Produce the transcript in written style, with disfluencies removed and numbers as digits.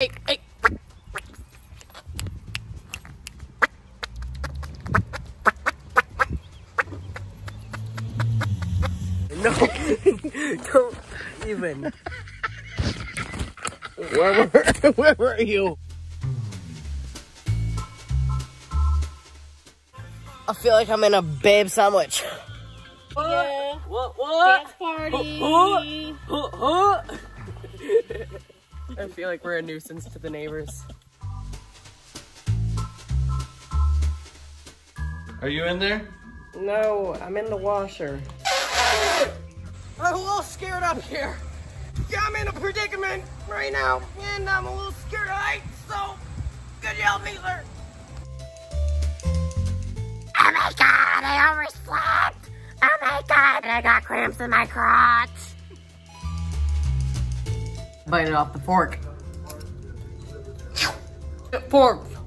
Hey. No, don't even. Where were you? I feel like I'm in a babe sandwich. Yeah. What? Dance party. I feel like we're a nuisance to the neighbors. Are you in there? No, I'm in the washer. I'm a little scared up here. Yeah, I'm in a predicament right now, and I'm a little scared of heights, so could you help me, sir? Oh my god, I overslept! Oh my god, I got cramps in my crotch! Bite it off the fork. Fork!